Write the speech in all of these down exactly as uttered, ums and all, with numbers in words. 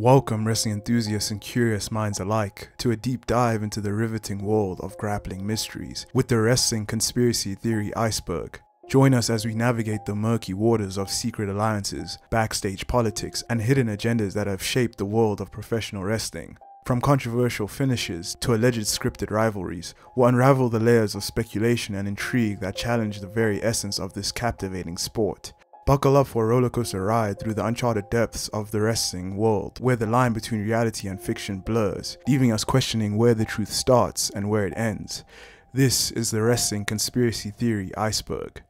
Welcome, wrestling enthusiasts and curious minds alike, to a deep dive into the riveting world of grappling mysteries with the wrestling conspiracy theory iceberg. Join us as we navigate the murky waters of secret alliances, backstage politics, and hidden agendas that have shaped the world of professional wrestling. From controversial finishes to alleged scripted rivalries, we'll unravel the layers of speculation and intrigue that challenge the very essence of this captivating sport. Buckle up for a rollercoaster ride through the uncharted depths of the wrestling world, where the line between reality and fiction blurs, leaving us questioning where the truth starts and where it ends. This is the Wrestling Conspiracy Theory Iceberg.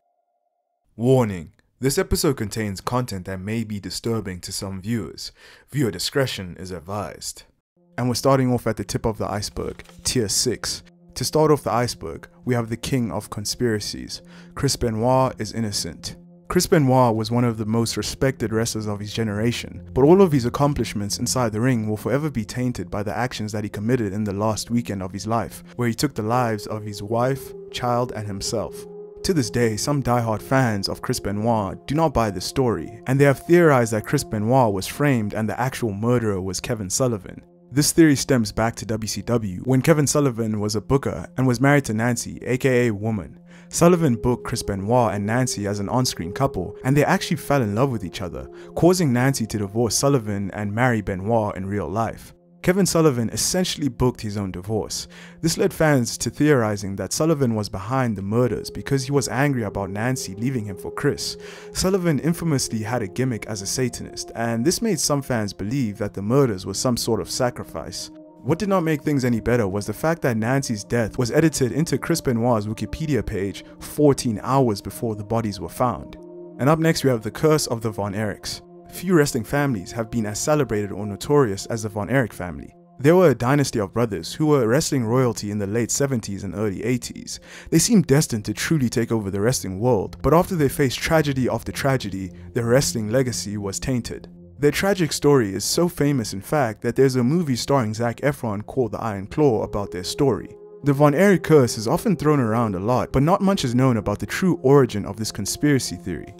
Warning: this episode contains content that may be disturbing to some viewers. Viewer discretion is advised. And we're starting off at the tip of the iceberg, tier six. To start off the iceberg, we have the king of conspiracies. Chris Benoit is innocent. Chris Benoit was one of the most respected wrestlers of his generation, but all of his accomplishments inside the ring will forever be tainted by the actions that he committed in the last weekend of his life, where he took the lives of his wife, child, and himself. To this day, some diehard fans of Chris Benoit do not buy this story, and they have theorized that Chris Benoit was framed and the actual murderer was Kevin Sullivan. This theory stems back to W C W, when Kevin Sullivan was a booker and was married to Nancy, aka Woman. Sullivan booked Chris Benoit and Nancy as an on-screen couple, and they actually fell in love with each other, causing Nancy to divorce Sullivan and marry Benoit in real life. Kevin Sullivan essentially booked his own divorce. This led fans to theorizing that Sullivan was behind the murders because he was angry about Nancy leaving him for Chris. Sullivan infamously had a gimmick as a Satanist, and this made some fans believe that the murders were some sort of sacrifice. What did not make things any better was the fact that Nancy's death was edited into Chris Benoit's Wikipedia page fourteen hours before the bodies were found. And up next we have the curse of the Von Erichs. Few wrestling families have been as celebrated or notorious as the Von Erich family. They were a dynasty of brothers who were wrestling royalty in the late seventies and early eighties. They seemed destined to truly take over the wrestling world, but after they faced tragedy after tragedy, their wrestling legacy was tainted. Their tragic story is so famous, in fact, that there's a movie starring Zac Efron called The Iron Claw about their story. The Von Erich curse is often thrown around a lot, but not much is known about the true origin of this conspiracy theory.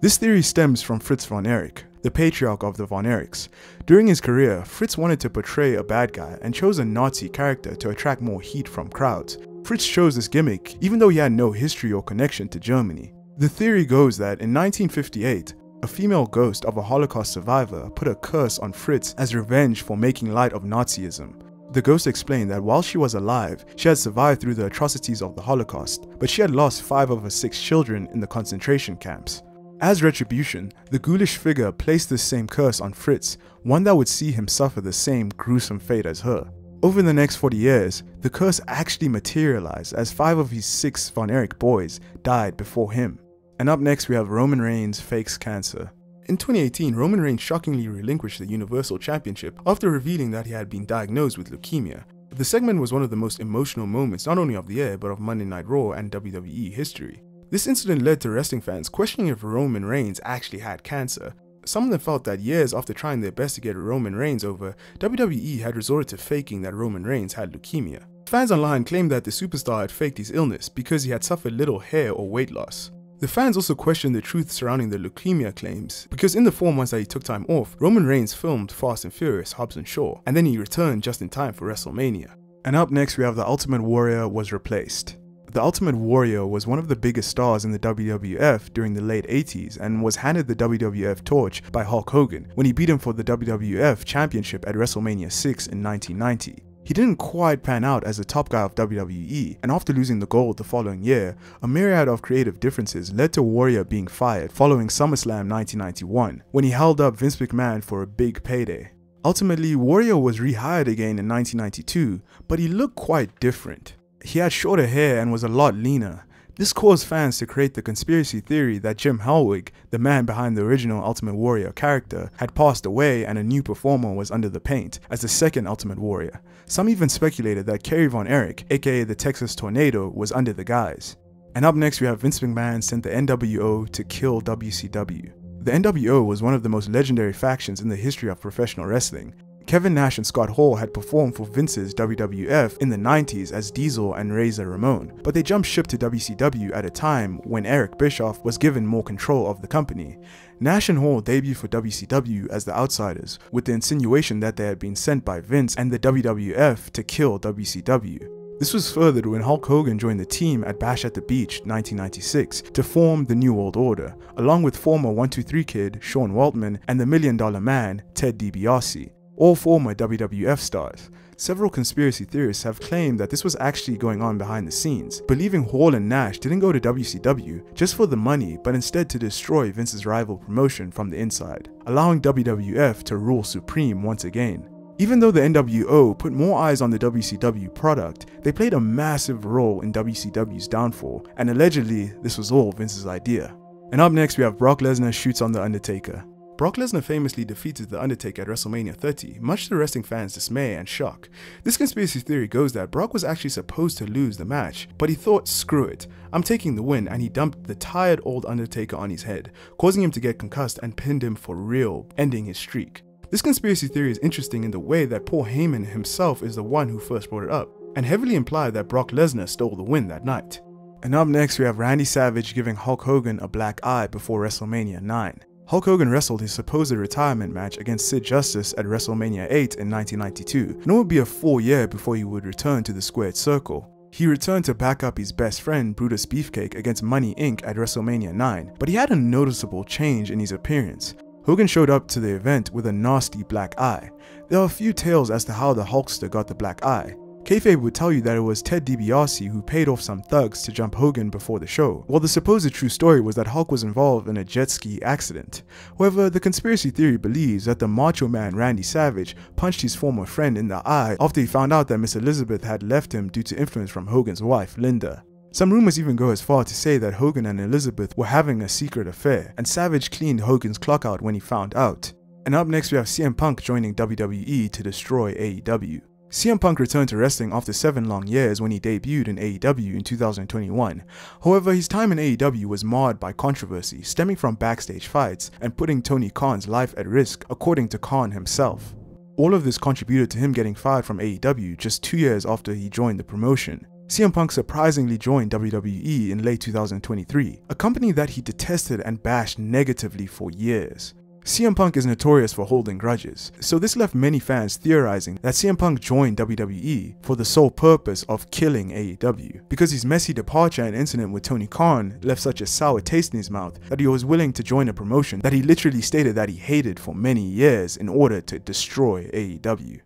This theory stems from Fritz Von Erich, the patriarch of the Von Erichs. During his career, Fritz wanted to portray a bad guy and chose a Nazi character to attract more heat from crowds. Fritz chose this gimmick even though he had no history or connection to Germany. The theory goes that in nineteen fifty-eight, a female ghost of a Holocaust survivor put a curse on Fritz as revenge for making light of Nazism. The ghost explained that while she was alive, she had survived through the atrocities of the Holocaust, but she had lost five of her six children in the concentration camps. As retribution, the ghoulish figure placed this same curse on Fritz, one that would see him suffer the same gruesome fate as her. Over the next forty years, the curse actually materialized as five of his six Von Erich boys died before him. And up next we have Roman Reigns fakes cancer. In twenty eighteen, Roman Reigns shockingly relinquished the Universal Championship after revealing that he had been diagnosed with leukemia. The segment was one of the most emotional moments not only of the year but of Monday Night Raw and W W E history. This incident led to wrestling fans questioning if Roman Reigns actually had cancer. Some of them felt that years after trying their best to get Roman Reigns over, W W E had resorted to faking that Roman Reigns had leukemia. Fans online claimed that the superstar had faked his illness because he had suffered little hair or weight loss. The fans also questioned the truth surrounding the leukemia claims, because in the four months that he took time off, Roman Reigns filmed Fast and Furious Hobbs and Shaw, and then he returned just in time for WrestleMania. And up next we have The Ultimate Warrior was replaced. The Ultimate Warrior was one of the biggest stars in the W W F during the late eighties and was handed the W W F torch by Hulk Hogan when he beat him for the W W F Championship at WrestleMania six in nineteen ninety. He didn't quite pan out as the top guy of W W E, and after losing the gold the following year, a myriad of creative differences led to Warrior being fired following SummerSlam nineteen ninety-one, when he held up Vince McMahon for a big payday. Ultimately, Warrior was rehired again in nineteen ninety-two, but he looked quite different. He had shorter hair and was a lot leaner. This caused fans to create the conspiracy theory that Jim Halwig, the man behind the original Ultimate Warrior character, had passed away and a new performer was under the paint as the second Ultimate Warrior. Some even speculated that Kerry Von Erich, aka the Texas Tornado, was under the guise. And up next we have Vince McMahon sent the N W O to kill W C W. The N W O was one of the most legendary factions in the history of professional wrestling. Kevin Nash and Scott Hall had performed for Vince's W W F in the nineties as Diesel and Razor Ramon, but they jumped ship to W C W at a time when Eric Bischoff was given more control of the company. Nash and Hall debuted for W C W as the Outsiders, with the insinuation that they had been sent by Vince and the W W F to kill W C W. This was furthered when Hulk Hogan joined the team at Bash at the Beach nineteen ninety-six to form the New World Order, along with former one two three Kid Sean Waltman and the Million Dollar Man Ted DiBiase, all former W W F stars. Several conspiracy theorists have claimed that this was actually going on behind the scenes, believing Hall and Nash didn't go to W C W just for the money but instead to destroy Vince's rival promotion from the inside, allowing W W F to rule supreme once again. Even though the N W O put more eyes on the W C W product, they played a massive role in W C W's downfall, and allegedly, this was all Vince's idea. And up next we have Brock Lesnar shoots on The Undertaker. Brock Lesnar famously defeated The Undertaker at WrestleMania thirty, much to wrestling fans' dismay and shock. This conspiracy theory goes that Brock was actually supposed to lose the match, but he thought, screw it, I'm taking the win, and he dumped the tired old Undertaker on his head, causing him to get concussed and pinned him for real, ending his streak. This conspiracy theory is interesting in the way that Paul Heyman himself is the one who first brought it up, and heavily implied that Brock Lesnar stole the win that night. And up next we have Randy Savage giving Hulk Hogan a black eye before WrestleMania nine. Hulk Hogan wrestled his supposed retirement match against Sid Justice at WrestleMania eight in nineteen ninety-two, and it would be a full year before he would return to the squared circle. He returned to back up his best friend Brutus Beefcake against Money Incorporated at WrestleMania nine, but he had a noticeable change in his appearance. Hogan showed up to the event with a nasty black eye. There are a few tales as to how the Hulkster got the black eye. Kayfabe would tell you that it was Ted DiBiase who paid off some thugs to jump Hogan before the show, while the supposed true story was that Hulk was involved in a jet ski accident. However, the conspiracy theory believes that the Macho Man Randy Savage punched his former friend in the eye after he found out that Miss Elizabeth had left him due to influence from Hogan's wife, Linda. Some rumors even go as far to say that Hogan and Elizabeth were having a secret affair, and Savage cleaned Hogan's clock out when he found out. And up next we have C M Punk joining W W E to destroy A E W. C M Punk returned to wrestling after seven long years when he debuted in A E W in two thousand twenty-one. However, his time in A E W was marred by controversy stemming from backstage fights and putting Tony Khan's life at risk, according to Khan himself. All of this contributed to him getting fired from A E W just two years after he joined the promotion. C M Punk surprisingly joined W W E in late two thousand twenty-three, a company that he detested and bashed negatively for years. C M Punk is notorious for holding grudges, so this left many fans theorizing that C M Punk joined W W E for the sole purpose of killing A E W, because his messy departure and incident with Tony Khan left such a sour taste in his mouth that he was willing to join a promotion that he literally stated that he hated for many years in order to destroy A E W.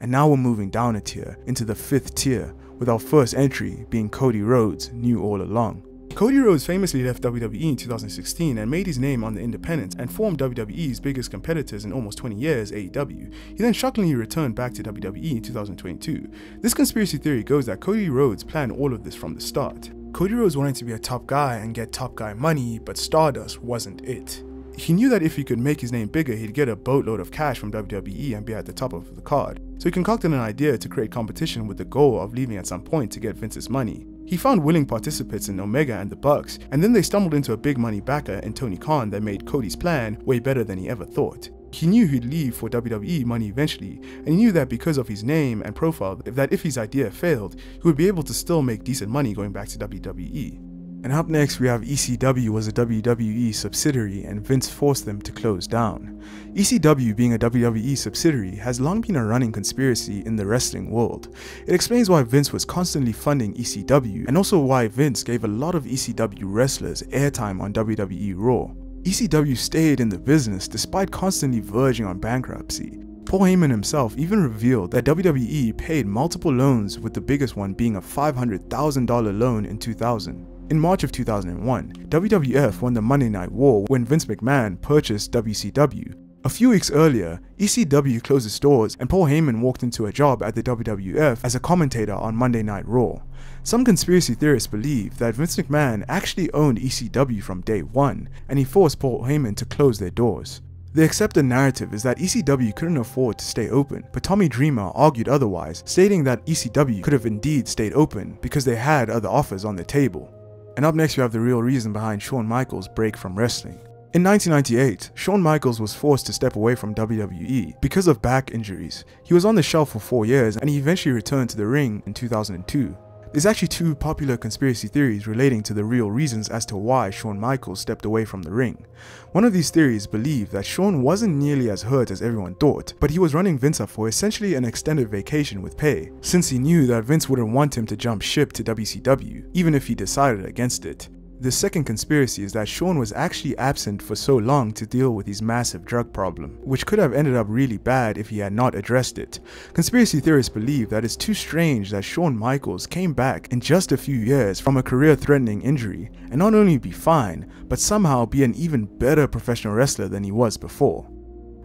And now we're moving down a tier, into the fifth tier, with our first entry being Cody Rhodes, new all along. Cody Rhodes famously left W W E in two thousand sixteen and made his name on the independents and formed W W E's biggest competitors in almost twenty years, A E W. He then shockingly returned back to W W E in two thousand twenty-two. This conspiracy theory goes that Cody Rhodes planned all of this from the start. Cody Rhodes wanted to be a top guy and get top guy money, but Stardust wasn't it. He knew that if he could make his name bigger, he'd get a boatload of cash from W W E and be at the top of the card. So he concocted an idea to create competition with the goal of leaving at some point to get Vince's money. He found willing participants in Omega and the Bucks, and then they stumbled into a big money backer in Tony Khan that made Cody's plan way better than he ever thought. He knew he'd leave for W W E money eventually, and he knew that because of his name and profile, that if his idea failed, he would be able to still make decent money going back to W W E. And up next we have E C W was a W W E subsidiary and Vince forced them to close down. E C W being a W W E subsidiary has long been a running conspiracy in the wrestling world. It explains why Vince was constantly funding E C W and also why Vince gave a lot of E C W wrestlers airtime on W W E Raw. E C W stayed in the business despite constantly verging on bankruptcy. Paul Heyman himself even revealed that W W E paid multiple loans, with the biggest one being a five hundred thousand dollar loan in two thousand. In March of two thousand one, W W F won the Monday Night War when Vince McMahon purchased W C W. A few weeks earlier, E C W closed its doors and Paul Heyman walked into a job at the W W F as a commentator on Monday Night Raw. Some conspiracy theorists believe that Vince McMahon actually owned E C W from day one, and he forced Paul Heyman to close their doors. The accepted narrative is that E C W couldn't afford to stay open, but Tommy Dreamer argued otherwise, stating that E C W could have indeed stayed open because they had other offers on the table. And up next we have the real reason behind Shawn Michaels' break from wrestling. In nineteen ninety-eight, Shawn Michaels was forced to step away from W W E because of back injuries. He was on the shelf for four years and he eventually returned to the ring in two thousand two. There's actually two popular conspiracy theories relating to the real reasons as to why Shawn Michaels stepped away from the ring. One of these theories believed that Shawn wasn't nearly as hurt as everyone thought, but he was running Vince up for essentially an extended vacation with pay, since he knew that Vince wouldn't want him to jump ship to W C W, even if he decided against it. The second conspiracy is that Shawn was actually absent for so long to deal with his massive drug problem, which could have ended up really bad if he had not addressed it. Conspiracy theorists believe that it's too strange that Shawn Michaels came back in just a few years from a career-threatening injury and not only be fine, but somehow be an even better professional wrestler than he was before.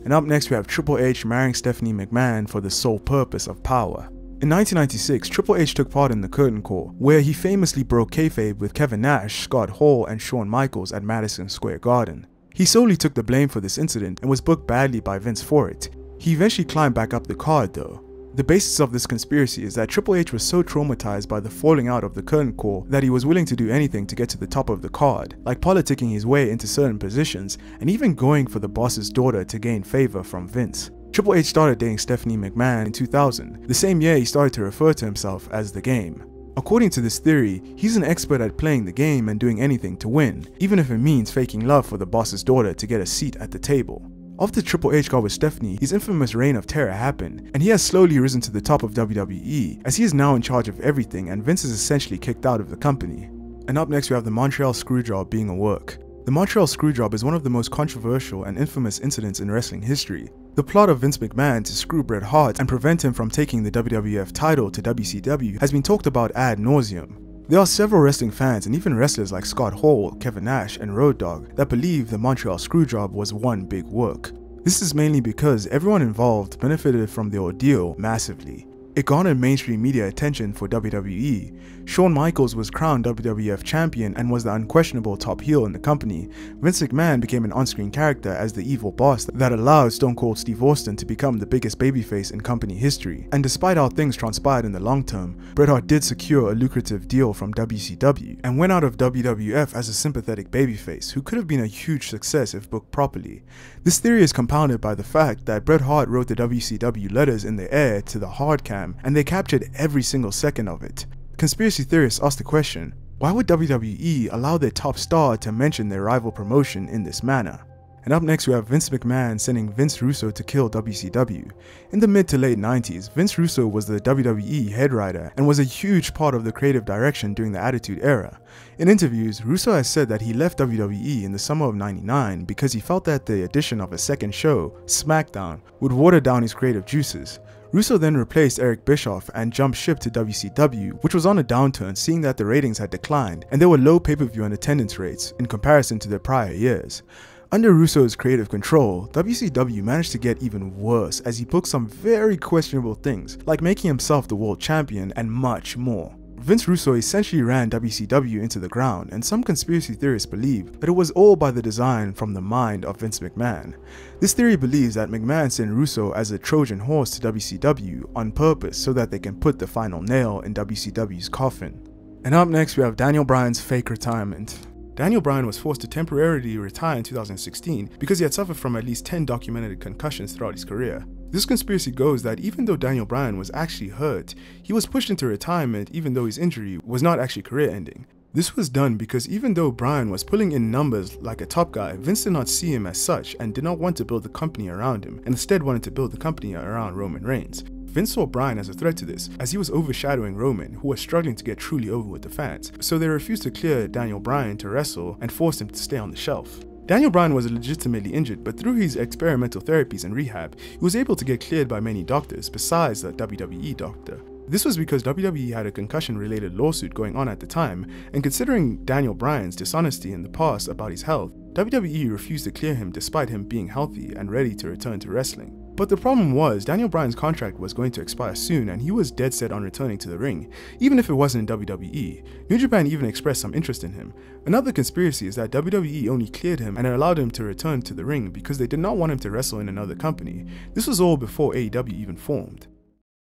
And up next we have Triple H marrying Stephanie McMahon for the sole purpose of power. In nineteen ninety-six, Triple H took part in the Curtain Call, where he famously broke kayfabe with Kevin Nash, Scott Hall, and Shawn Michaels at Madison Square Garden. He solely took the blame for this incident and was booked badly by Vince for it. He eventually climbed back up the card though. The basis of this conspiracy is that Triple H was so traumatized by the falling out of the Curtain Call that he was willing to do anything to get to the top of the card, like politicking his way into certain positions and even going for the boss's daughter to gain favor from Vince. Triple H started dating Stephanie McMahon in two thousand, the same year he started to refer to himself as The Game. According to this theory, he's an expert at playing the game and doing anything to win, even if it means faking love for the boss's daughter to get a seat at the table. After Triple H got with Stephanie, his infamous reign of terror happened, and he has slowly risen to the top of W W E, as he is now in charge of everything and Vince is essentially kicked out of the company. And up next we have the Montreal Screwjob being a work. The Montreal Screwjob is one of the most controversial and infamous incidents in wrestling history. The plot of Vince McMahon to screw Bret Hart and prevent him from taking the W W F title to W C W has been talked about ad nauseum. There are several wrestling fans and even wrestlers like Scott Hall, Kevin Nash, and Road Dogg that believe the Montreal Screwjob was one big work. This is mainly because everyone involved benefited from the ordeal massively. It garnered mainstream media attention for W W E. Shawn Michaels was crowned W W F champion and was the unquestionable top heel in the company. Vince McMahon became an on-screen character as the evil boss that allowed Stone Cold Steve Austin to become the biggest babyface in company history. And despite how things transpired in the long term, Bret Hart did secure a lucrative deal from W C W and went out of W W F as a sympathetic babyface who could have been a huge success if booked properly. This theory is compounded by the fact that Bret Hart wrote the W C W letters in the air to the hard cam, and they captured every single second of it. Conspiracy theorists asked the question, why would W W E allow their top star to mention their rival promotion in this manner? And up next we have Vince McMahon sending Vince Russo to kill W C W. In the mid to late nineties, Vince Russo was the W W E head writer and was a huge part of the creative direction during the Attitude Era. In interviews, Russo has said that he left W W E in the summer of ninety-nine because he felt that the addition of a second show, SmackDown, would water down his creative juices. Russo then replaced Eric Bischoff and jumped ship to W C W, which was on a downturn seeing that the ratings had declined and there were low pay-per-view and attendance rates in comparison to their prior years. Under Russo's creative control, W C W managed to get even worse as he booked some very questionable things like making himself the world champion and much more. Vince Russo essentially ran W C W into the ground, and some conspiracy theorists believe that it was all by the design from the mind of Vince McMahon. This theory believes that McMahon sent Russo as a Trojan horse to W C W on purpose so that they can put the final nail in W C W's coffin. And up next we have Daniel Bryan's fake retirement. Daniel Bryan was forced to temporarily retire in two thousand sixteen because he had suffered from at least ten documented concussions throughout his career. This conspiracy goes that even though Daniel Bryan was actually hurt, he was pushed into retirement even though his injury was not actually career-ending. This was done because even though Bryan was pulling in numbers like a top guy, Vince did not see him as such and did not want to build the company around him and instead wanted to build the company around Roman Reigns. Vince saw Bryan as a threat to this, as he was overshadowing Roman, who was struggling to get truly over with the fans, so they refused to clear Daniel Bryan to wrestle and forced him to stay on the shelf. Daniel Bryan was legitimately injured, but through his experimental therapies and rehab, he was able to get cleared by many doctors besides the W W E doctor. This was because W W E had a concussion-related lawsuit going on at the time, and considering Daniel Bryan's dishonesty in the past about his health, W W E refused to clear him despite him being healthy and ready to return to wrestling. But the problem was, Daniel Bryan's contract was going to expire soon and he was dead set on returning to the ring, even if it wasn't in W W E. New Japan even expressed some interest in him. Another conspiracy is that W W E only cleared him and allowed him to return to the ring because they did not want him to wrestle in another company. This was all before A E W even formed.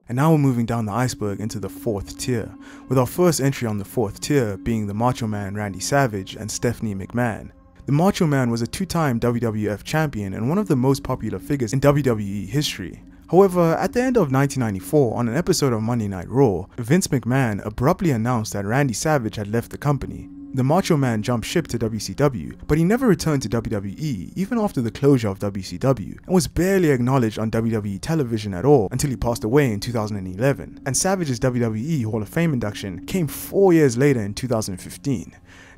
And now we're moving down the iceberg into the fourth tier, with our first entry on the fourth tier being the Macho Man Randy Savage and Stephanie McMahon. The Macho Man was a two-time W W F champion and one of the most popular figures in W W E history. However, at the end of nineteen ninety-four, on an episode of Monday Night Raw, Vince McMahon abruptly announced that Randy Savage had left the company. The Macho Man jumped ship to W C W, but he never returned to W W E even after the closure of W C W, and was barely acknowledged on W W E television at all until he passed away in two thousand eleven, and Savage's W W E Hall of Fame induction came four years later in two thousand fifteen.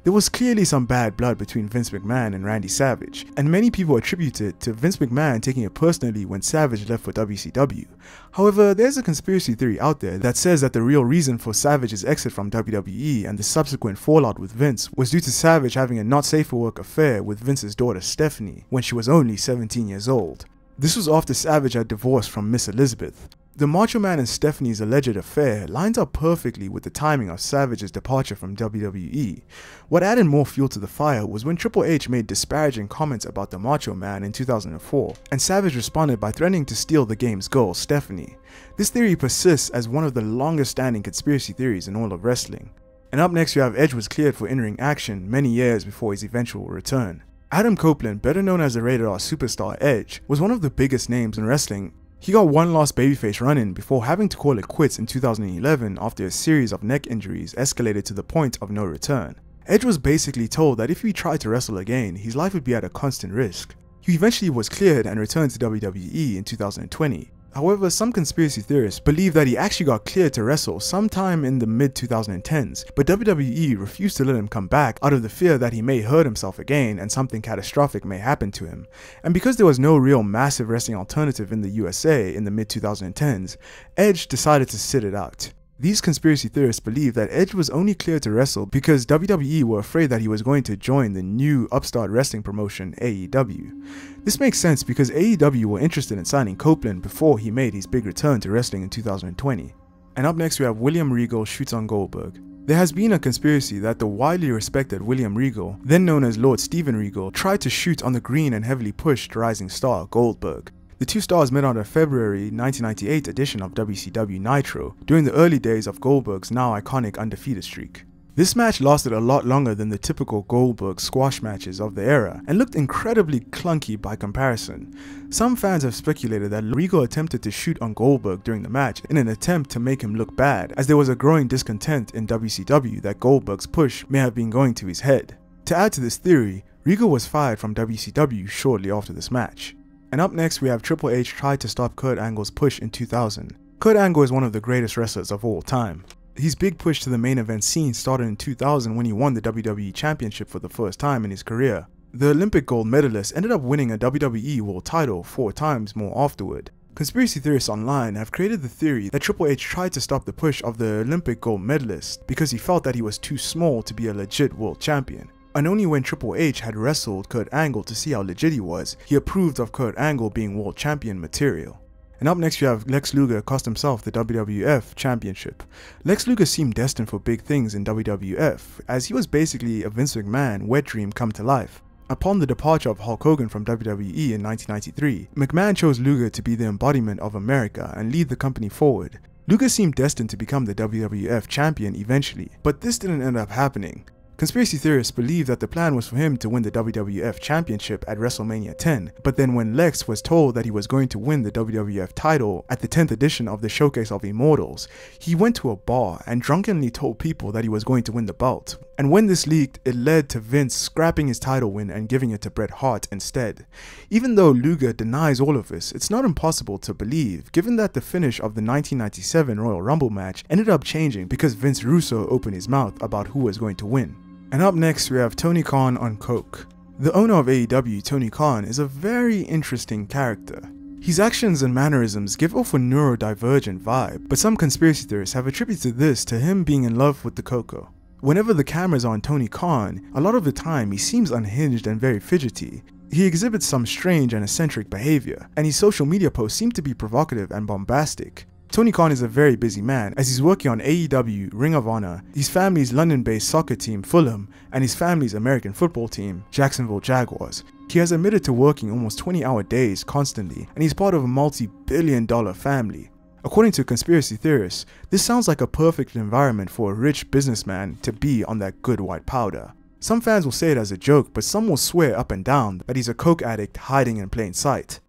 There was clearly some bad blood between Vince McMahon and Randy Savage, and many people attribute it to Vince McMahon taking it personally when Savage left for W C W. However, there's a conspiracy theory out there that says that the real reason for Savage's exit from W W E and the subsequent fallout with Vince was due to Savage having a not-safe-for-work affair with Vince's daughter Stephanie when she was only seventeen years old. This was after Savage had divorced from Miss Elizabeth. The Macho Man and Stephanie's alleged affair lines up perfectly with the timing of Savage's departure from W W E. What added more fuel to the fire was when Triple H made disparaging comments about the Macho Man in two thousand four, and Savage responded by threatening to steal the game's girl, Stephanie. This theory persists as one of the longest standing conspiracy theories in all of wrestling. And up next we have Edge was cleared for in-ring action many years before his eventual return. Adam Copeland, better known as the Rated R Superstar Edge, was one of the biggest names in wrestling. He got one last babyface run-in before having to call it quits in two thousand eleven after a series of neck injuries escalated to the point of no return. Edge was basically told that if he tried to wrestle again, his life would be at a constant risk. He eventually was cleared and returned to W W E in two thousand twenty. However, some conspiracy theorists believe that he actually got cleared to wrestle sometime in the mid two thousand tens, but W W E refused to let him come back out of the fear that he may hurt himself again and something catastrophic may happen to him. And because there was no real massive wrestling alternative in the U S A in the mid two thousand tens, Edge decided to sit it out. These conspiracy theorists believe that Edge was only cleared to wrestle because W W E were afraid that he was going to join the new upstart wrestling promotion A E W. This makes sense because A E W were interested in signing Copeland before he made his big return to wrestling in two thousand twenty. And up next we have William Regal shoots on Goldberg. There has been a conspiracy that the widely respected William Regal, then known as Lord Steven Regal, tried to shoot on the green and heavily pushed rising star Goldberg. The two stars met on a February nineteen ninety-eight edition of W C W Nitro during the early days of Goldberg's now iconic undefeated streak. This match lasted a lot longer than the typical Goldberg squash matches of the era and looked incredibly clunky by comparison. Some fans have speculated that Regal attempted to shoot on Goldberg during the match in an attempt to make him look bad, as there was a growing discontent in W C W that Goldberg's push may have been going to his head. To add to this theory, Regal was fired from W C W shortly after this match. And up next we have Triple H tried to stop Kurt Angle's push in two thousand. Kurt Angle is one of the greatest wrestlers of all time. His big push to the main event scene started in two thousand when he won the W W E Championship for the first time in his career. The Olympic gold medalist ended up winning a W W E World title four times more afterward. Conspiracy theorists online have created the theory that Triple H tried to stop the push of the Olympic gold medalist because he felt that he was too small to be a legit world champion. And only when Triple H had wrestled Kurt Angle to see how legit he was, he approved of Kurt Angle being world champion material. And up next we have Lex Luger cost himself the W W F Championship. Lex Luger seemed destined for big things in W W F, as he was basically a Vince McMahon wet dream come to life. Upon the departure of Hulk Hogan from W W E in nineteen ninety-three, McMahon chose Luger to be the embodiment of America and lead the company forward. Luger seemed destined to become the W W F Champion eventually, but this didn't end up happening. Conspiracy theorists believe that the plan was for him to win the W W F Championship at WrestleMania ten, but then when Lex was told that he was going to win the W W F title at the tenth edition of the Showcase of Immortals, he went to a bar and drunkenly told people that he was going to win the belt. And when this leaked, it led to Vince scrapping his title win and giving it to Bret Hart instead. Even though Luger denies all of this, it's not impossible to believe, given that the finish of the nineteen ninety-seven Royal Rumble match ended up changing because Vince Russo opened his mouth about who was going to win. And up next we have Tony Khan on coke. The owner of A E W, Tony Khan, is a very interesting character. His actions and mannerisms give off a neurodivergent vibe, but some conspiracy theorists have attributed this to him being in love with the cocoa. Whenever the cameras are on Tony Khan, a lot of the time he seems unhinged and very fidgety. He exhibits some strange and eccentric behavior, and his social media posts seem to be provocative and bombastic. Tony Khan is a very busy man, as he's working on A E W, Ring of Honor, his family's London-based soccer team Fulham, and his family's American football team, Jacksonville Jaguars. He has admitted to working almost twenty hour days constantly, and he's part of a multi-billion dollar family. According to conspiracy theorists, this sounds like a perfect environment for a rich businessman to be on that good white powder. Some fans will say it as a joke, but some will swear up and down that he's a coke addict hiding in plain sight.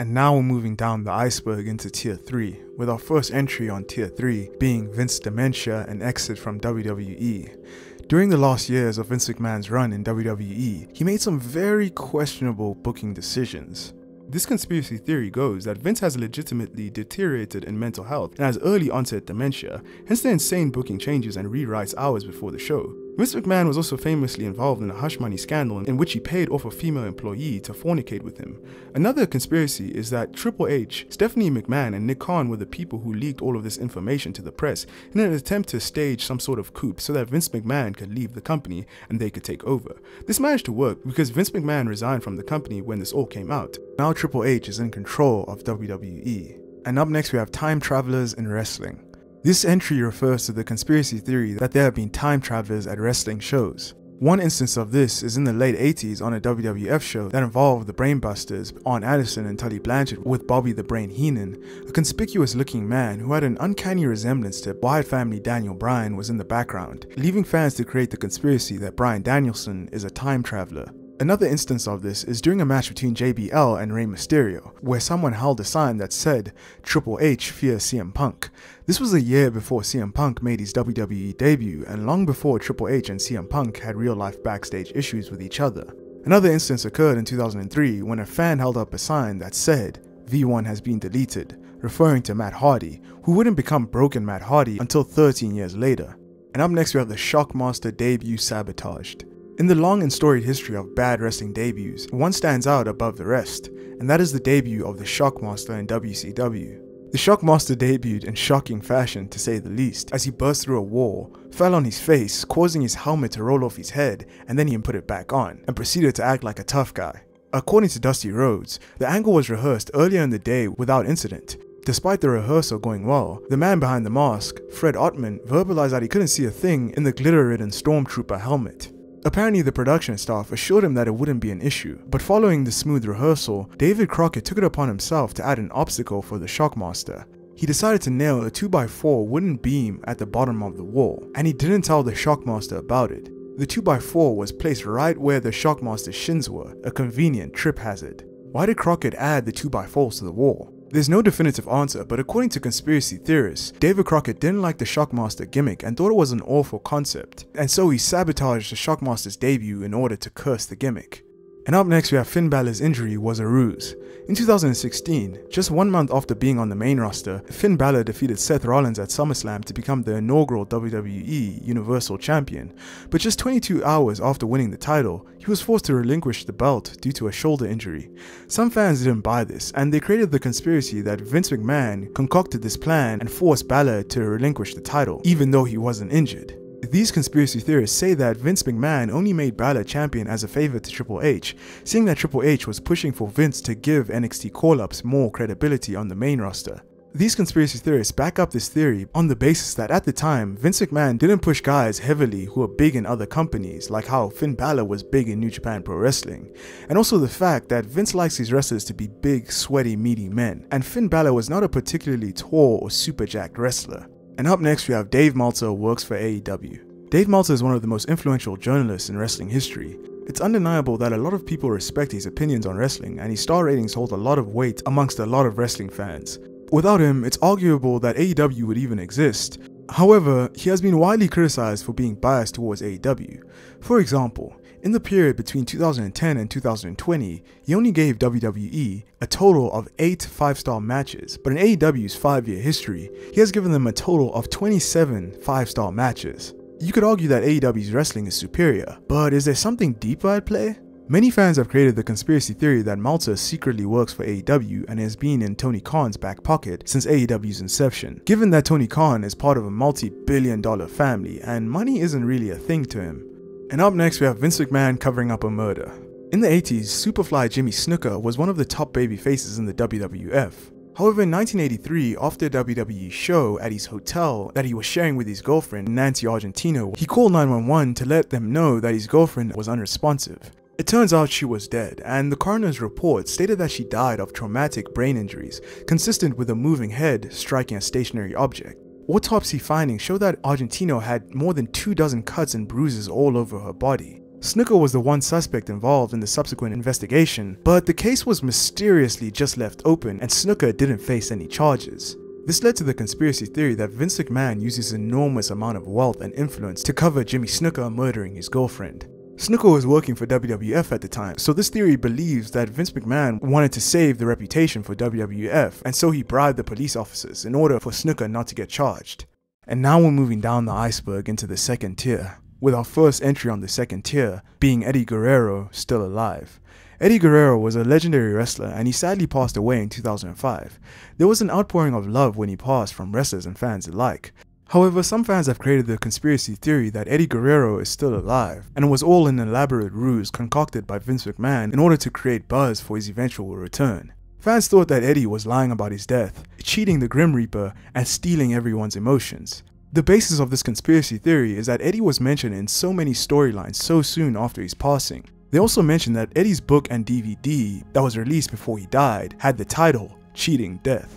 And now we're moving down the iceberg into tier three, with our first entry on tier three being Vince dementia and exit from W W E. During the last years of Vince McMahon's run in W W E, he made some very questionable booking decisions. This conspiracy theory goes that Vince has legitimately deteriorated in mental health and has early onset dementia, hence the insane booking changes and rewrites hours before the show. Vince McMahon was also famously involved in a hush money scandal in which he paid off a female employee to fornicate with him. Another conspiracy is that Triple H, Stephanie McMahon and Nick Khan were the people who leaked all of this information to the press in an attempt to stage some sort of coup so that Vince McMahon could leave the company and they could take over. This managed to work because Vince McMahon resigned from the company when this all came out. Now Triple H is in control of W W E. And up next we have time travelers in wrestling. This entry refers to the conspiracy theory that there have been time travelers at wrestling shows. One instance of this is in the late eighties on a W W F show that involved the Brainbusters, Arn Anderson and Tully Blanchard, with Bobby the Brain Heenan. A conspicuous looking man who had an uncanny resemblance to Wyatt family Daniel Bryan was in the background, leaving fans to create the conspiracy that Bryan Danielson is a time traveler. Another instance of this is during a match between J B L and Rey Mysterio, where someone held a sign that said, Triple H fears C M Punk. This was a year before C M Punk made his W W E debut and long before Triple H and C M Punk had real-life backstage issues with each other. Another instance occurred in two thousand three when a fan held up a sign that said, V one has been deleted, referring to Matt Hardy, who wouldn't become Broken Matt Hardy until thirteen years later. And up next we have the Shockmaster debut sabotaged. In the long and storied history of bad wrestling debuts, one stands out above the rest, and that is the debut of the Shockmaster in W C W. The Shockmaster debuted in shocking fashion, to say the least, as he burst through a wall, fell on his face, causing his helmet to roll off his head, and then he put it back on, and proceeded to act like a tough guy. According to Dusty Rhodes, the angle was rehearsed earlier in the day without incident. Despite the rehearsal going well, the man behind the mask, Fred Ottman, verbalized that he couldn't see a thing in the glitter-ridden Stormtrooper helmet. Apparently the production staff assured him that it wouldn't be an issue, but following the smooth rehearsal, David Crockett took it upon himself to add an obstacle for the Shockmaster. He decided to nail a two by four wooden beam at the bottom of the wall, and he didn't tell the Shockmaster about it. The two by four was placed right where the Shockmaster's shins were, a convenient trip hazard. Why did Crockett add the two by fours to the wall? There's no definitive answer, but according to conspiracy theorists, David Crockett didn't like the Shockmaster gimmick and thought it was an awful concept, and so he sabotaged the Shockmaster's debut in order to curse the gimmick. And up next we have Finn Balor's injury was a ruse. In two thousand sixteen, just one month after being on the main roster, Finn Balor defeated Seth Rollins at SummerSlam to become the inaugural W W E Universal Champion, but just twenty-two hours after winning the title, he was forced to relinquish the belt due to a shoulder injury. Some fans didn't buy this, and they created the conspiracy that Vince McMahon concocted this plan and forced Balor to relinquish the title, even though he wasn't injured. These conspiracy theorists say that Vince McMahon only made Balor champion as a favor to Triple H, seeing that Triple H was pushing for Vince to give N X T call-ups more credibility on the main roster. These conspiracy theorists back up this theory on the basis that at the time, Vince McMahon didn't push guys heavily who were big in other companies, like how Finn Balor was big in New Japan Pro Wrestling, and also the fact that Vince likes his wrestlers to be big, sweaty, meaty men, and Finn Balor was not a particularly tall or super jacked wrestler. And up next we have Dave Meltzer works for A E W. Dave Meltzer is one of the most influential journalists in wrestling history. It's undeniable that a lot of people respect his opinions on wrestling, and his star ratings hold a lot of weight amongst a lot of wrestling fans. Without him, it's arguable that A E W would even exist. However, he has been widely criticized for being biased towards A E W. For example, in the period between two thousand ten and two thousand twenty, he only gave W W E a total of eight five-star matches, but in A E W's five-year history, he has given them a total of twenty-seven five-star matches. You could argue that A E W's wrestling is superior, but is there something deeper at play? Many fans have created the conspiracy theory that Meltzer secretly works for A E W and has been in Tony Khan's back pocket since A E W's inception, given that Tony Khan is part of a multi-billion dollar family and money isn't really a thing to him. And up next we have Vince McMahon covering up a murder. In the eighties, Superfly Jimmy Snuka was one of the top baby faces in the W W F. However, in nineteen eighty-three, after a W W E show at his hotel that he was sharing with his girlfriend Nancy Argentino, he called nine one one to let them know that his girlfriend was unresponsive. It turns out she was dead, and the coroner's report stated that she died of traumatic brain injuries, consistent with a moving head striking a stationary object. Autopsy findings show that Argentino had more than two dozen cuts and bruises all over her body. Snuka was the one suspect involved in the subsequent investigation, but the case was mysteriously just left open and Snuka didn't face any charges. This led to the conspiracy theory that Vince McMahon uses an enormous amount of wealth and influence to cover Jimmy Snuka murdering his girlfriend. Snuka was working for W W F at the time, so this theory believes that Vince McMahon wanted to save the reputation for W W F, and so he bribed the police officers in order for Snuka not to get charged. And now we're moving down the iceberg into the second tier, with our first entry on the second tier being Eddie Guerrero, still alive. Eddie Guerrero was a legendary wrestler and he sadly passed away in two thousand five. There was an outpouring of love when he passed from wrestlers and fans alike. However, some fans have created the conspiracy theory that Eddie Guerrero is still alive and was all an elaborate ruse concocted by Vince McMahon in order to create buzz for his eventual return. Fans thought that Eddie was lying about his death, cheating the Grim Reaper, and stealing everyone's emotions. The basis of this conspiracy theory is that Eddie was mentioned in so many storylines so soon after his passing. They also mentioned that Eddie's book and D V D that was released before he died had the title, Cheating Death.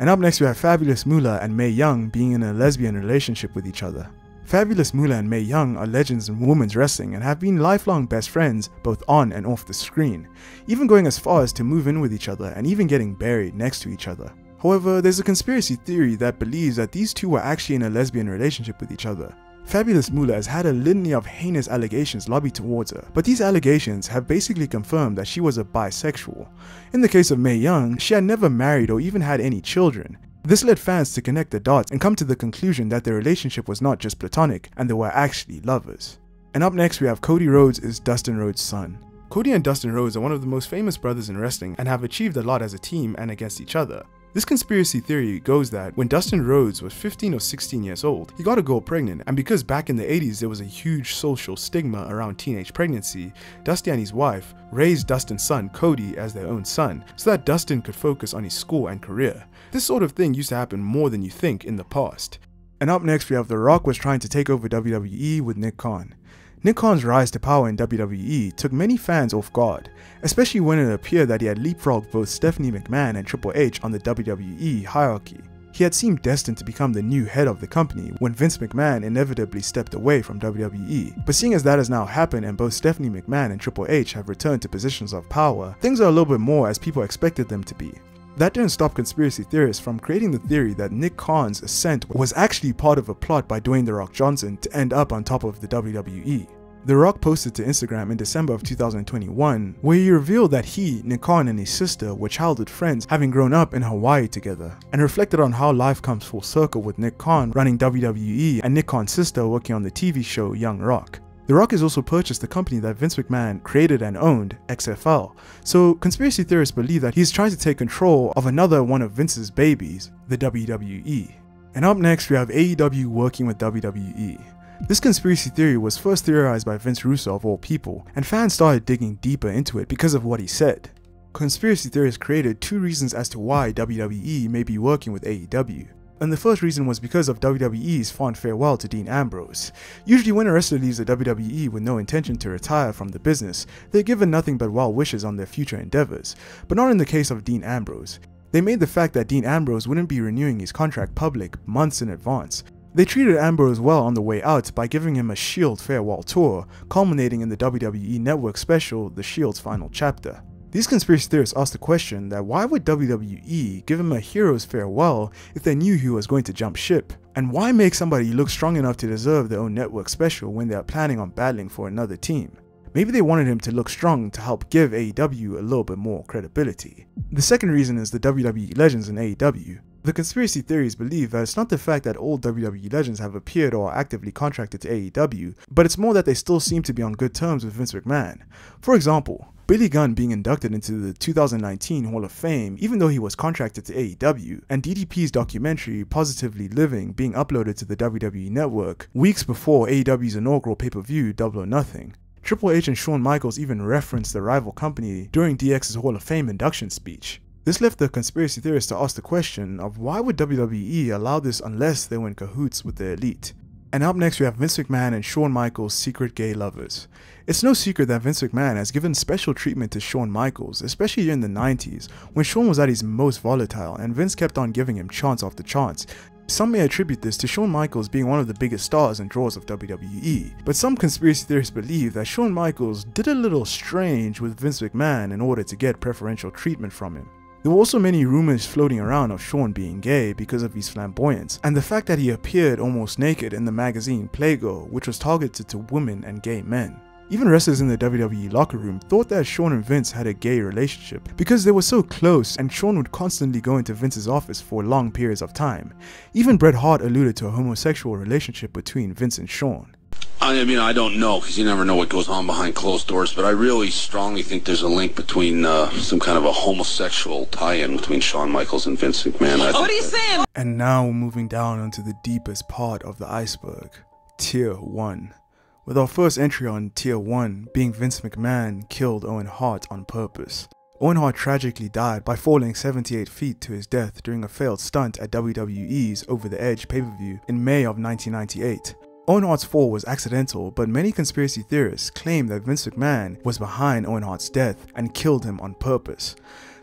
And up next we have Fabulous Moolah and Mae Young being in a lesbian relationship with each other. Fabulous Moolah and Mae Young are legends in women's wrestling and have been lifelong best friends both on and off the screen, even going as far as to move in with each other and even getting buried next to each other. However, there's a conspiracy theory that believes that these two were actually in a lesbian relationship with each other. Fabulous Moolah has had a litany of heinous allegations lobbied towards her, but these allegations have basically confirmed that she was a bisexual. In the case of Mae Young, she had never married or even had any children. This led fans to connect the dots and come to the conclusion that their relationship was not just platonic and they were actually lovers. And up next we have Cody Rhodes is Dustin Rhodes' son. Cody and Dustin Rhodes are one of the most famous brothers in wrestling and have achieved a lot as a team and against each other. This conspiracy theory goes that when Dustin Rhodes was fifteen or sixteen years old, he got a girl pregnant, and because back in the eighties there was a huge social stigma around teenage pregnancy, Dusty and his wife raised Dustin's son Cody as their own son so that Dustin could focus on his school and career. This sort of thing used to happen more than you think in the past. And up next we have The Rock was trying to take over W W E with Nick Khan. Nick Khan's rise to power in W W E took many fans off guard, especially when it appeared that he had leapfrogged both Stephanie McMahon and Triple H on the W W E hierarchy. He had seemed destined to become the new head of the company when Vince McMahon inevitably stepped away from W W E, but seeing as that has now happened and both Stephanie McMahon and Triple H have returned to positions of power, things are a little bit more as people expected them to be. That didn't stop conspiracy theorists from creating the theory that Nick Khan's ascent was actually part of a plot by Dwayne The Rock Johnson to end up on top of the W W E. The Rock posted to Instagram in December of two thousand twenty-one, where he revealed that he, Nick Khan, and his sister were childhood friends, having grown up in Hawaii together, and reflected on how life comes full circle with Nick Khan running W W E and Nick Khan's sister working on the T V show Young Rock. The Rock has also purchased the company that Vince McMahon created and owned, X F L, so conspiracy theorists believe that he's trying to take control of another one of Vince's babies, the W W E. And up next we have A E W working with W W E. This conspiracy theory was first theorized by Vince Russo of all people, and fans started digging deeper into it because of what he said. Conspiracy theorists created two reasons as to why W W E may be working with A E W. And the first reason was because of W W E's fond farewell to Dean Ambrose. Usually when a wrestler leaves the W W E with no intention to retire from the business, they're given nothing but well wishes on their future endeavors, but not in the case of Dean Ambrose. They made the fact that Dean Ambrose wouldn't be renewing his contract public months in advance. They treated Ambrose well on the way out by giving him a Shield farewell tour, culminating in the W W E Network special, The Shield's Final Chapter. These conspiracy theorists asked the question that why would W W E give him a hero's farewell if they knew he was going to jump ship? And why make somebody look strong enough to deserve their own network special when they are planning on battling for another team? Maybe they wanted him to look strong to help give A E W a little bit more credibility. The second reason is the W W E legends in A E W. The conspiracy theories believe that it's not the fact that all W W E legends have appeared or are actively contracted to A E W, but it's more that they still seem to be on good terms with Vince McMahon. For example, Billy Gunn being inducted into the two thousand nineteen Hall of Fame even though he was contracted to A E W, and D D P's documentary Positively Living being uploaded to the W W E Network weeks before A E W's inaugural pay-per-view Double or Nothing. Triple H and Shawn Michaels even referenced the rival company during D X's Hall of Fame induction speech. This left the conspiracy theorists to ask the question of why would W W E allow this unless they were in cahoots with the elite? And up next we have Vince McMahon and Shawn Michaels' secret gay lovers. It's no secret that Vince McMahon has given special treatment to Shawn Michaels, especially in the nineties, when Shawn was at his most volatile and Vince kept on giving him chance after chance, Some may attribute this to Shawn Michaels being one of the biggest stars and draws of W W E, but some conspiracy theorists believe that Shawn Michaels did a little strange with Vince McMahon in order to get preferential treatment from him. There were also many rumors floating around of Shawn being gay because of his flamboyance and the fact that he appeared almost naked in the magazine Playgo, which was targeted to women and gay men. Even wrestlers in the W W E locker room thought that Shawn and Vince had a gay relationship because they were so close and Shawn would constantly go into Vince's office for long periods of time. Even Bret Hart alluded to a homosexual relationship between Vince and Shawn. I mean, I don't know, because you never know what goes on behind closed doors, but I really strongly think there's a link between uh, some kind of a homosexual tie-in between Shawn Michaels and Vince McMahon. I what are you saying? And now we're moving down onto the deepest part of the iceberg, Tier one. With our first entry on Tier one being Vince McMahon killed Owen Hart on purpose. Owen Hart tragically died by falling seventy-eight feet to his death during a failed stunt at W W E's Over the Edge pay-per-view in May of nineteen ninety-eight. Owen Hart's fall was accidental, but many conspiracy theorists claim that Vince McMahon was behind Owen Hart's death and killed him on purpose.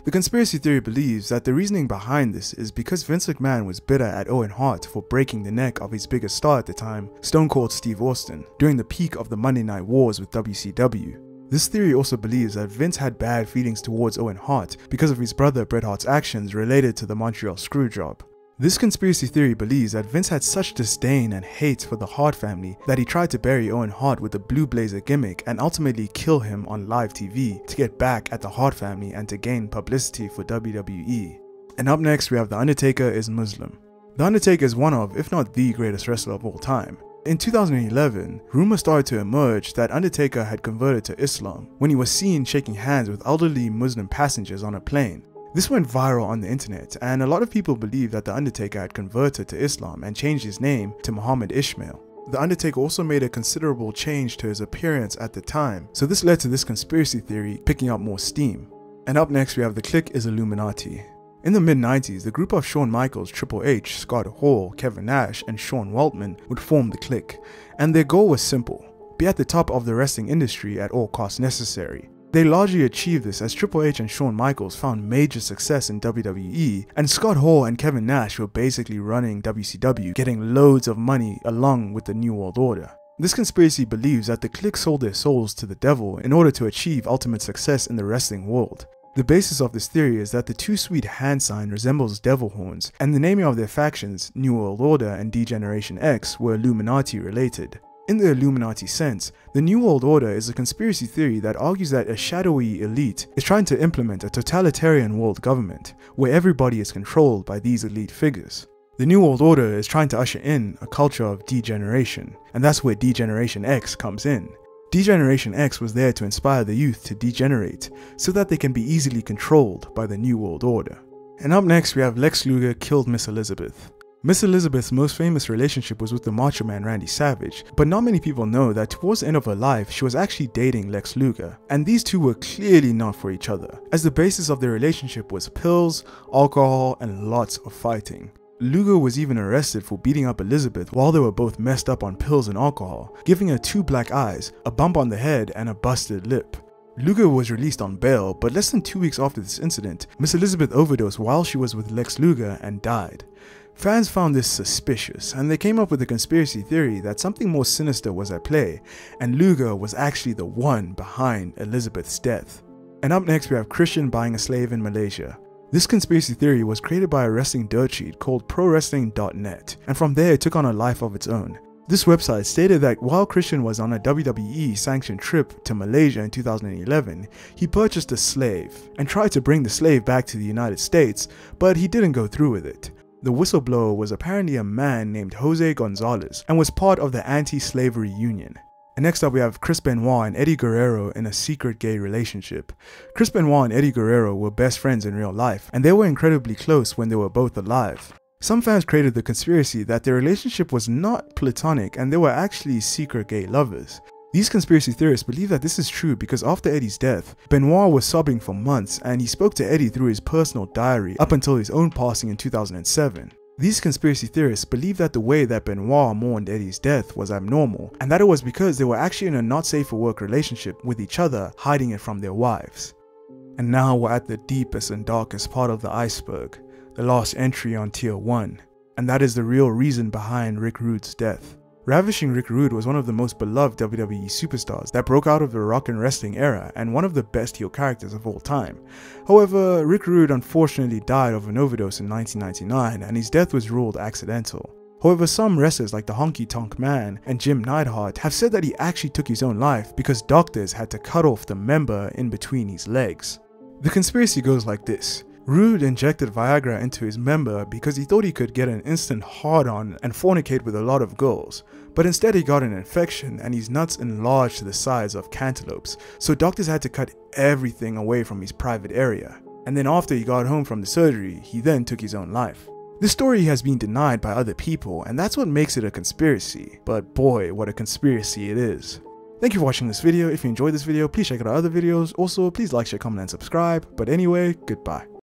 The conspiracy theory believes that the reasoning behind this is because Vince McMahon was bitter at Owen Hart for breaking the neck of his biggest star at the time, Stone Cold Steve Austin, during the peak of the Monday Night Wars with W C W. This theory also believes that Vince had bad feelings towards Owen Hart because of his brother Bret Hart's actions related to the Montreal Screwjob. This conspiracy theory believes that Vince had such disdain and hate for the Hart family that he tried to bury Owen Hart with the Blue Blazer gimmick and ultimately kill him on live T V to get back at the Hart family and to gain publicity for W W E. And up next we have The Undertaker is Muslim. The Undertaker is one of, if not the greatest wrestler of all time. In two thousand eleven, rumors started to emerge that Undertaker had converted to Islam when he was seen shaking hands with elderly Muslim passengers on a plane. This went viral on the internet, and a lot of people believe that The Undertaker had converted to Islam and changed his name to Muhammad Ishmael. The Undertaker also made a considerable change to his appearance at the time, so this led to this conspiracy theory picking up more steam. And up next we have The Clique is Illuminati. In the mid nineties, the group of Shawn Michaels, Triple H, Scott Hall, Kevin Nash, and Sean Waltman would form The Clique, and their goal was simple: be at the top of the wrestling industry at all costs necessary. They largely achieved this as Triple H and Shawn Michaels found major success in W W E, and Scott Hall and Kevin Nash were basically running W C W, getting loads of money along with the New World Order. This conspiracy believes that the Clique sold their souls to the devil in order to achieve ultimate success in the wrestling world. The basis of this theory is that the Too Sweet hand sign resembles devil horns, and the naming of their factions, New World Order and D-Generation X, were Illuminati related. In the Illuminati sense, the New World Order is a conspiracy theory that argues that a shadowy elite is trying to implement a totalitarian world government, where everybody is controlled by these elite figures. The New World Order is trying to usher in a culture of degeneration, and that's where D-Generation X comes in. D-Generation X was there to inspire the youth to degenerate, so that they can be easily controlled by the New World Order. And up next we have Lex Luger killed Miss Elizabeth. Miss Elizabeth's most famous relationship was with the Macho Man Randy Savage, but not many people know that towards the end of her life she was actually dating Lex Luger, and these two were clearly not for each other, as the basis of their relationship was pills, alcohol, and lots of fighting. Luger was even arrested for beating up Elizabeth while they were both messed up on pills and alcohol, giving her two black eyes, a bump on the head, and a busted lip. Luger was released on bail, but less than two weeks after this incident, Miss Elizabeth overdosed while she was with Lex Luger and died. Fans found this suspicious, and they came up with a conspiracy theory that something more sinister was at play, and Luger was actually the one behind Elizabeth's death. And up next we have Christian buying a slave in Malaysia. This conspiracy theory was created by a wrestling dirt sheet called Pro Wrestling dot net, and from there it took on a life of its own. This website stated that while Christian was on a W W E sanctioned trip to Malaysia in two thousand eleven, he purchased a slave and tried to bring the slave back to the United States, but he didn't go through with it. The whistleblower was apparently a man named Jose Gonzalez and was part of the Anti-Slavery Union. And next up we have Chris Benoit and Eddie Guerrero in a secret gay relationship. Chris Benoit and Eddie Guerrero were best friends in real life, and they were incredibly close when they were both alive. Some fans created the conspiracy that their relationship was not platonic and they were actually secret gay lovers. These conspiracy theorists believe that this is true because after Eddie's death, Benoit was sobbing for months and he spoke to Eddie through his personal diary up until his own passing in two thousand seven. These conspiracy theorists believe that the way that Benoit mourned Eddie's death was abnormal, and that it was because they were actually in a not safe for work relationship with each other, hiding it from their wives. And now we're at the deepest and darkest part of the iceberg, the last entry on Tier one. and that is the real reason behind Rick Rude's death. Ravishing Rick Rude was one of the most beloved W W E superstars that broke out of the rock and wrestling era and one of the best heel characters of all time. However, Rick Rude unfortunately died of an overdose in nineteen ninety-nine and his death was ruled accidental. However, some wrestlers like the Honky Tonk Man and Jim Neidhart have said that he actually took his own life because doctors had to cut off the member in between his legs. The conspiracy goes like this. Rude injected Viagra into his member because he thought he could get an instant hard-on and fornicate with a lot of girls, but instead he got an infection and his nuts enlarged to the size of cantaloupes, so doctors had to cut everything away from his private area. And then after he got home from the surgery, he then took his own life. This story has been denied by other people, and that's what makes it a conspiracy, but boy, what a conspiracy it is. Thank you for watching this video. If you enjoyed this video, please check out our other videos. Also, please like, share, comment, and subscribe. But anyway, goodbye.